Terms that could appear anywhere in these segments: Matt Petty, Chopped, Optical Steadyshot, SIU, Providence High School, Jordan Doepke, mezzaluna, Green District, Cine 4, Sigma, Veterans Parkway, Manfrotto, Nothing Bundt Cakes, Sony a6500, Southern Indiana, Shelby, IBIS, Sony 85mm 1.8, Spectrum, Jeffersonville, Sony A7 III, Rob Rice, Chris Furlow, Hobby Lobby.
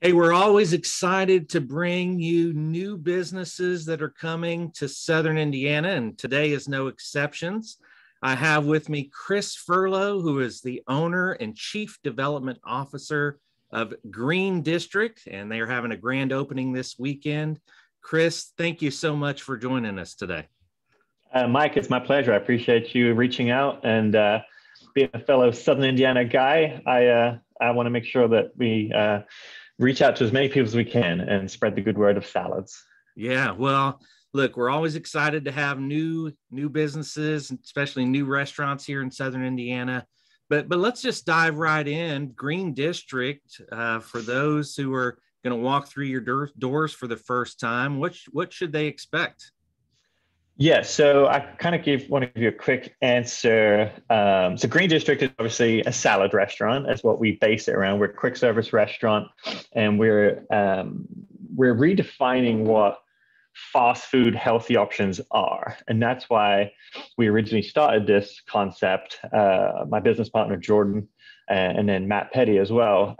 Hey, we're always excited to bring you new businesses that are coming to Southern Indiana, and today is no exceptions. I have with me Chris Furlow, who is the owner and chief development officer of Green District, and they are having a grand opening this weekend. Chris, thank you so much for joining us today. Mike, it's my pleasure. I appreciate you reaching out, and being a fellow Southern Indiana guy, I want to make sure that we reach out to as many people as we can and spread the good word of salads. Yeah, well, look, we're always excited to have new businesses, especially new restaurants here in Southern Indiana. But let's just dive right in. Green District, for those who are going to walk through your doors for the first time, what should they expect? Yeah, so I kind of want to give you a quick answer. So Green District is obviously a salad restaurant. That's what we base it around. We're a quick service restaurant, and we're redefining what fast food healthy options are. And that's why we originally started this concept. My business partner, Jordan, and then Matt Petty as well.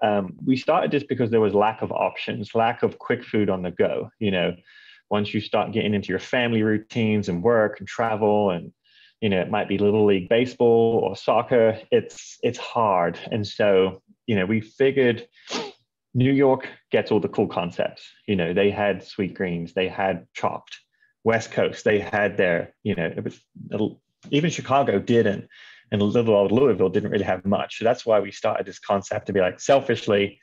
We started this because there was lack of options, lack of quick food on the go, you know. Once you start getting into your family routines and work and travel, and you know, it might be Little League baseball or soccer, it's hard. And so, you know, we figured New York gets all the cool concepts. You know, they had Sweetgreens, they had Chopped. West Coast, they had their, you know, it was, even Chicago didn't, and little old Louisville didn't really have much. So that's why we started this concept to be like, selfishly,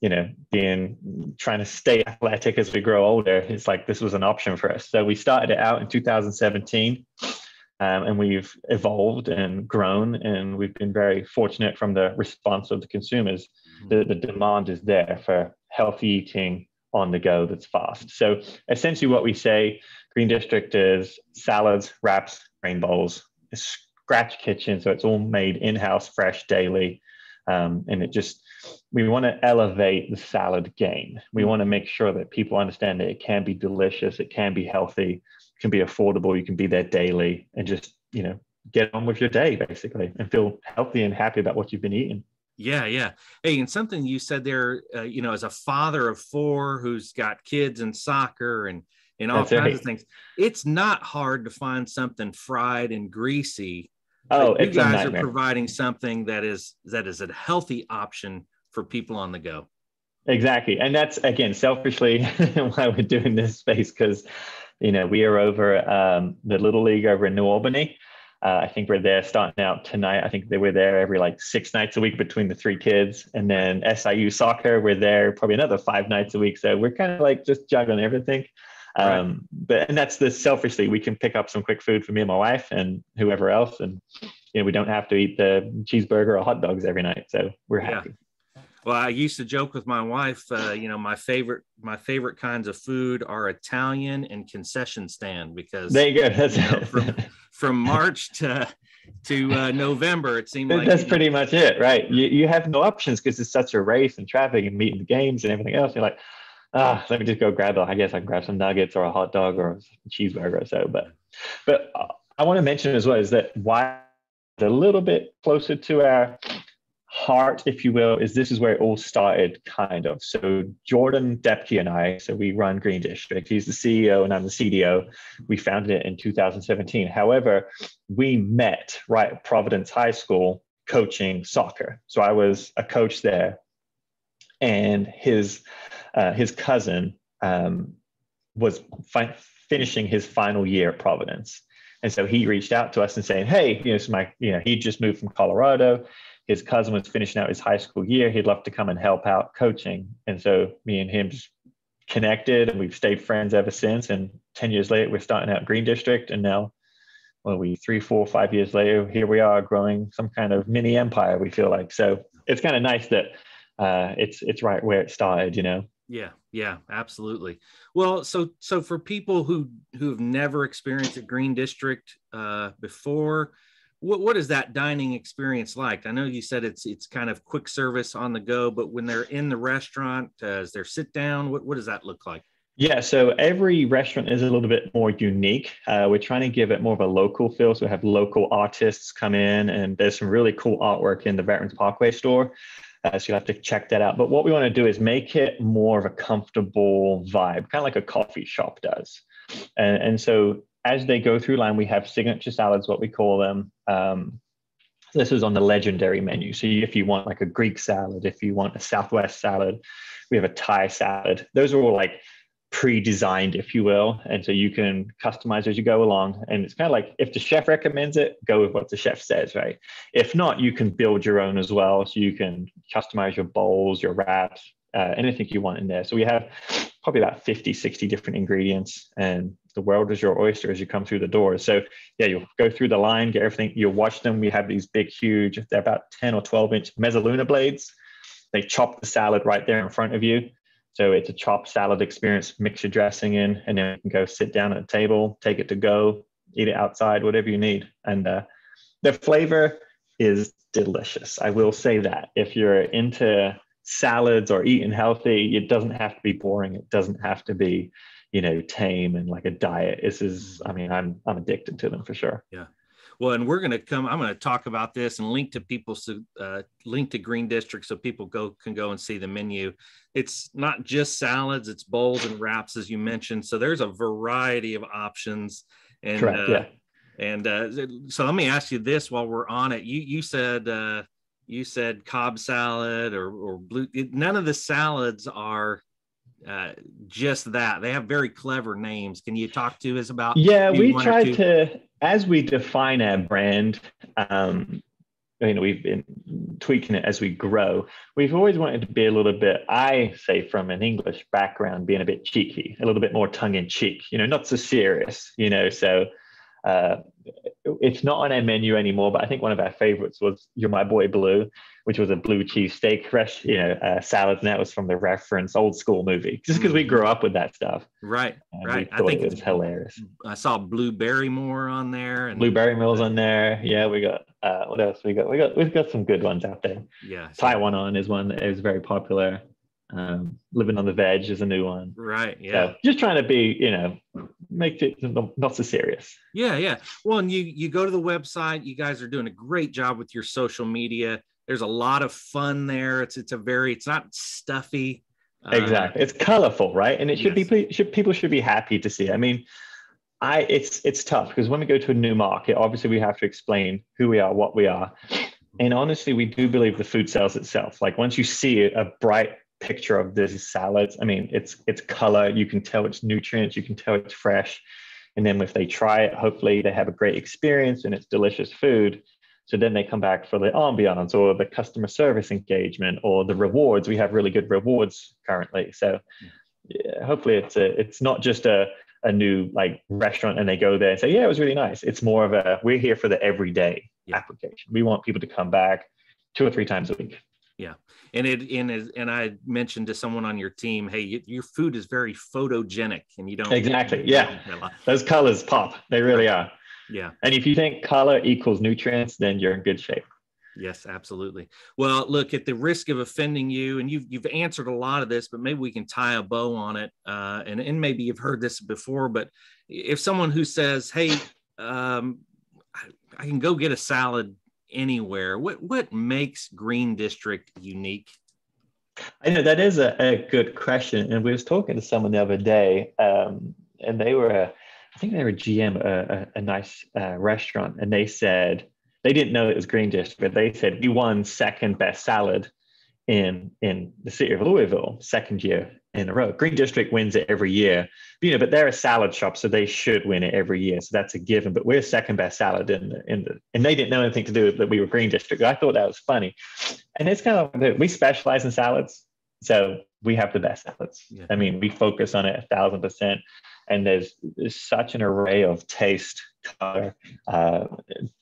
you know, trying to stay athletic as we grow older, it's like this was an option for us. So we started it out in 2017, and we've evolved and grown, and we've been very fortunate from the response of the consumers. The demand is there for healthy eating on the go that's fast. So essentially what we say, Green District is salads, wraps, grain bowls, a scratch kitchen, so it's all made in-house, fresh, daily. And we want to elevate the salad game. We want to make sure that people understand that it can be delicious, it can be healthy, it can be affordable, you can be there daily, and just, you know, get on with your day basically and feel healthy and happy about what you've been eating. Yeah. Yeah. Hey, and something you said there, you know, as a father of four, who's got kids and soccer and all kinds of things, it's not hard to find something fried and greasy. Oh, you guys are providing something that is a healthy option for people on the go. Exactly. And that's, again, selfishly why we're doing this space, because, you know, we are over the Little League over in New Albany. I think we're there starting out tonight. I think they were there every like 6 nights a week between the 3 kids. And then SIU soccer, we're there probably another 5 nights a week. So we're kind of like just juggling everything. Right. And that's the selfishly, we can pick up some quick food for me and my wife and whoever else. And, you know, we don't have to eat the cheeseburger or hot dogs every night. So we're happy. Well, I used to joke with my wife, you know, my favorite kinds of food are Italian and concession stand, because there you go. That's, you know, from March to November, it seemed like that's pretty much it, right? You have no options because it's such a race and traffic and meeting the games and everything else. You're like, let me just go grab it. I guess I can grab some nuggets or a hot dog or a cheeseburger or so. But I want to mention as well is that why it's a little bit closer to our heart, if you will, is this is where it all started, kind of. So Jordan Doepke and I, so we run Green District. He's the CEO and I'm the CDO. We founded it in 2017. However, we met right at Providence High School coaching soccer. So I was a coach there. And his cousin was finishing his final year at Providence, and so he reached out to us and saying, "Hey, you know, he just moved from Colorado. His cousin was finishing out his high school year. He'd love to come and help out coaching." And so me and him just connected, and we've stayed friends ever since. And 10 years later, we're starting out Green District, and now, well, 3, 4, 5 years later, here we are growing some kind of mini empire. We feel like, so it's kind of nice that it's right where it started, you know. Yeah, absolutely. Well, so for people who've never experienced a Green District before, what is that dining experience like? I know you said it's kind of quick service on the go, but when they're in the restaurant, is there sit down? What does that look like? Yeah, so every restaurant is a little bit more unique. We're trying to give it more of a local feel. So we have local artists come in, and there's some really cool artwork in the Veterans Parkway store. So you'll have to check that out. But what we want to do is make it more of a comfortable vibe, kind of like a coffee shop does. And so as they go through line, we have signature salads, what we call them. This is on the legendary menu. So if you want like a Greek salad, if you want a Southwest salad, we have a Thai salad. Those are all like pre-designed, if you will. And so you can customize as you go along. And it's kind of like, if the chef recommends it, go with what the chef says, right? If not, you can build your own as well. So you can customize your bowls, your wraps, anything you want in there. So we have probably about 50, 60 different ingredients, and the world is your oyster as you come through the door. So yeah, you'll go through the line, get everything, you'll watch them. We have these big, huge, they're about 10 or 12 inch mezzaluna blades. They chop the salad right there in front of you. So it's a chopped salad experience, mix your dressing in, and then you can go sit down at a table, take it to go, eat it outside, whatever you need. And the flavor is delicious. I will say that if you're into salads or eating healthy, it doesn't have to be boring. It doesn't have to be, you know, tame and like a diet. This is, I mean, I'm addicted to them for sure. Yeah. Well, and we're going to come, I'm going to talk about this and link to people's link to Green District so people can go and see the menu. It's not just salads, it's bowls and wraps, as you mentioned. So there's a variety of options. And, correct, yeah. And so let me ask you this while we're on it. You said Cobb salad or blue, none of the salads are just that. They have very clever names. Can you talk to us about? Yeah, we try to, as we define our brand, you know, we've been tweaking it as we grow. We've always wanted to be a little bit, I say from an English background, being a bit cheeky, a little bit more tongue in cheek, you know, not so serious, you know, so it's not on our menu anymore, but I think one of our favorites was You're My Boy Blue, which was a blue cheese steak fresh, you know, salad. And that was from the reference old school movie, just because we grew up with that stuff. Right. Right. I think it's hilarious. I saw Blue Barrymore on there and Blue Barrymore's on there. Yeah. We got, what else we got? We've got some good ones out there. Yeah. Taiwan On is one that is very popular. Living on the Veg is a new one, right? Yeah. So just trying to be, you know, make it not so serious. Yeah. Well, and you go to the website. You guys are doing a great job with your social media. There's a lot of fun there. It's not stuffy. Exactly. It's colorful, right? And it should be, people should be happy to see. I mean, it's tough because when we go to a new market, obviously we have to explain who we are, what we are. And honestly, we do believe the food sells itself. Like once you see a bright picture of these salads, I mean, it's color, you can tell it's nutrients, you can tell it's fresh. And then if they try it, hopefully they have a great experience and it's delicious food. So then they come back for the ambiance or the customer service engagement or the rewards. We have really good rewards currently. So yeah, hopefully it's not just a new like restaurant and they go there and say, yeah, it was really nice. It's more of a, we're here for the everyday application. We want people to come back 2 or 3 times a week. Yeah. And I mentioned to someone on your team, hey, your food is very photogenic and you don't. Exactly. Yeah. Those colors pop. They really are. Yeah. And if you think color equals nutrients, then you're in good shape. Yes, absolutely. Well, look, at the risk of offending you, and you've answered a lot of this, but maybe we can tie a bow on it. And maybe you've heard this before, but if someone who says, hey, I can go get a salad anywhere, what makes Green District unique? I know that is a good question, and we was talking to someone the other day, and they were, I think they were GM, a nice restaurant, and they said they didn't know it was Green District, but they said we won second best salad in the city of Louisville, second year in a row. Green District wins it every year, you know, but they're a salad shop, so they should win it every year. So that's a given, but we're second best salad and they didn't know anything to do with that we were Green District. I thought that was funny. And it's kind of, we specialize in salads. So we have the best salads. Yeah. I mean, we focus on it 1,000%. And there's such an array of taste, color,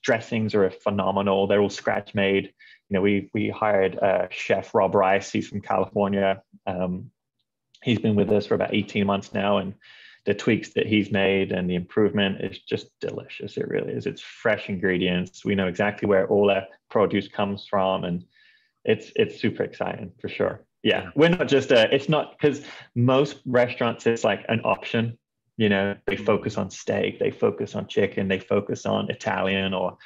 dressings are phenomenal. They're all scratch made. You know, we hired Chef Rob Rice. He's from California. He's been with us for about 18 months now, and the tweaks that he's made and the improvement is just delicious. It really is. It's fresh ingredients. We know exactly where all that produce comes from, and it's super exciting for sure. Yeah, we're not just it's not, because most restaurants it's like an option. You know, they focus on steak, they focus on chicken, they focus on Italian or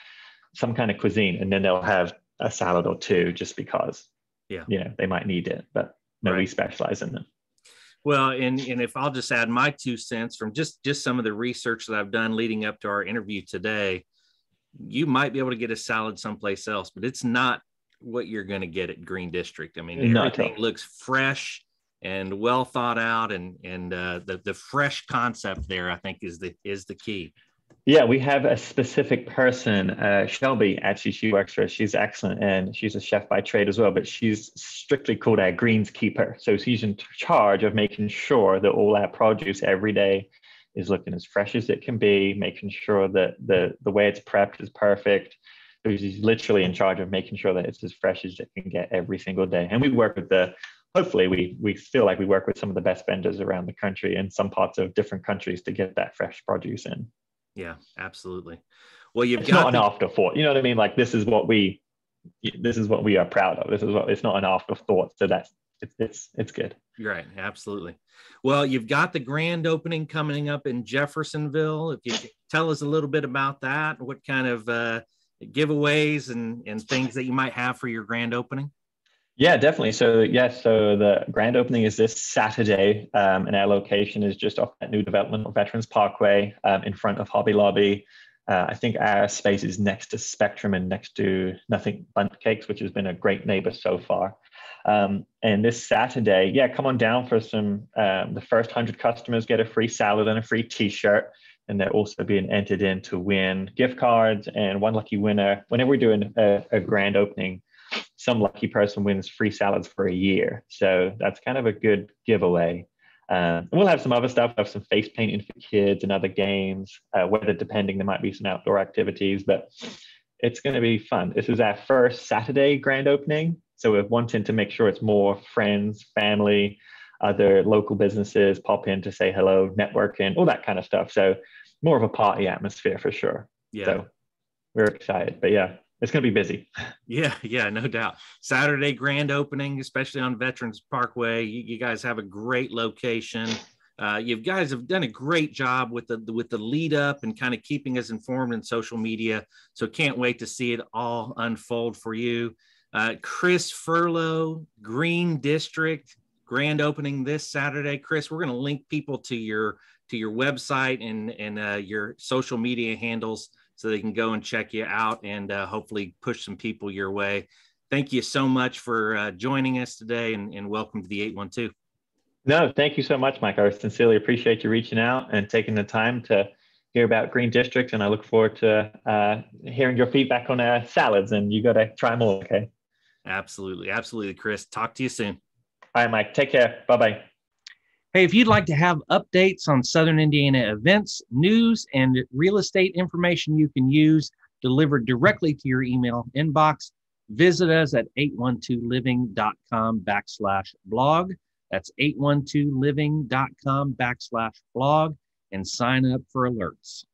some kind of cuisine, and then they'll have a salad or two just because. they might need it, but no, we specialize in them. Well, and if I'll just add my 2 cents from just some of the research that I've done leading up to our interview today, you might be able to get a salad someplace else, but it's not what you're going to get at Green District. I mean, everything looks fresh and well thought out, and the fresh concept there, I think, is the key. Yeah, we have a specific person, Shelby, actually, she works for us. She's excellent, and she's a chef by trade as well, but she's strictly called our greenskeeper. So she's in charge of making sure that all our produce every day is looking as fresh as it can be, making sure that the way it's prepped is perfect. So she's literally in charge of making sure that it's as fresh as it can get every single day. And we work with hopefully we feel like we work with some of the best vendors around the country and some parts of different countries to get that fresh produce in. Yeah, absolutely. Well, it's not an afterthought. You know what I mean? Like, this is what we are proud of. It's not an afterthought. So it's good. Right. Absolutely. Well, you've got the grand opening coming up in Jeffersonville. If you could tell us a little bit about that, what kind of giveaways and things that you might have for your grand opening. Yeah, definitely. So the grand opening is this Saturday, and our location is just off that new development on Veterans Parkway, in front of Hobby Lobby. I think our space is next to Spectrum and next to Nothing Bundt Cakes, which has been a great neighbor so far. And this Saturday, come on down for some, the first 100 customers get a free salad and a free t-shirt. And they're also being entered in to win gift cards, and one lucky winner. Whenever we're doing a grand opening, some lucky person wins free salads for a year. So that's kind of a good giveaway. And we'll have some other stuff. We'll have some face painting for kids and other games, weather depending, there might be some outdoor activities, but it's going to be fun. This is our first Saturday grand opening. So we're wanting to make sure it's more friends, family, other local businesses pop in to say hello, networking, all that kind of stuff. So more of a party atmosphere for sure. Yeah. So we're excited, but it's going to be busy. Yeah, no doubt. Saturday grand opening, especially on Veterans Parkway. You guys have a great location. You guys have done a great job with the lead up and kind of keeping us informed in social media. So can't wait to see it all unfold for you. Chris Furlow, Green District, grand opening this Saturday. Chris, we're going to link people to your website and your social media handles, so they can go and check you out and hopefully push some people your way. Thank you so much for joining us today, and welcome to the 812. No, thank you so much, Mike. I sincerely appreciate you reaching out and taking the time to hear about Green District, and I look forward to hearing your feedback on our salads, and you got to try them all, okay? Absolutely. Absolutely, Chris. Talk to you soon. All right, Mike. Take care. Bye-bye. Hey, if you'd like to have updates on Southern Indiana events, news, and real estate information you can use delivered directly to your email inbox, visit us at 812living.com/blog. That's 812living.com/blog, and sign up for alerts.